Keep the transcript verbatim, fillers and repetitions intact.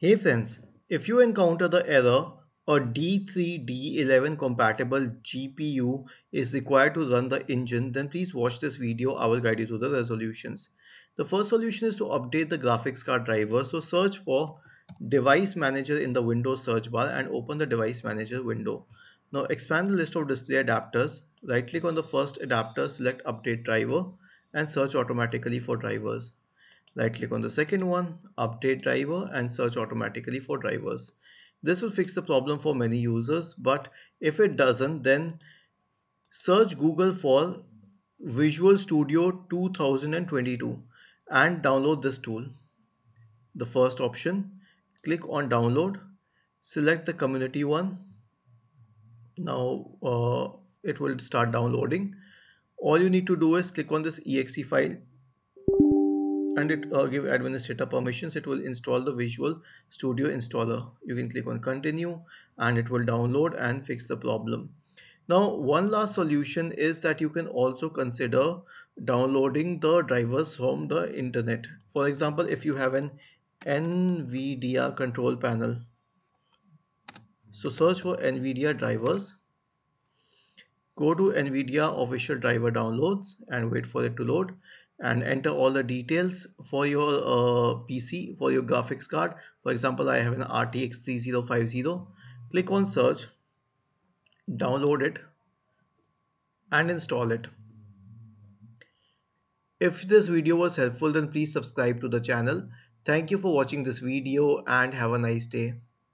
Hey friends, if you encounter the error a D three D eleven compatible G P U is required to run the engine, then please watch this video. I will guide you through the resolutions. The first solution is to update the graphics card driver. So search for Device Manager in the Windows search bar and open the Device Manager window. Now expand the list of display adapters, right click on the first adapter, select Update Driver and search automatically for drivers. Right click on the second one, Update Driver and search automatically for drivers. This will fix the problem for many users, but if it doesn't, then search Google for Visual Studio two thousand twenty-two and download this tool. The first option, click on download, select the community one. Now uh, it will start downloading. All you need to do is click on this E X E file and it uh, give administrator permissions. It will install the Visual Studio installer. You can click on continue and it will download and fix the problem. Now one last solution is that you can also consider downloading the drivers from the internet. For example, if you have an NVIDIA control panel, so search for NVIDIA drivers, go to NVIDIA official driver downloads and wait for it to load, and enter all the details for your uh, P C, for your graphics card. For example, I have an R T X thirty fifty. Click on search, download it and install it. If this video was helpful, then please subscribe to the channel. Thank you for watching this video and have a nice day.